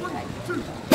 One, two.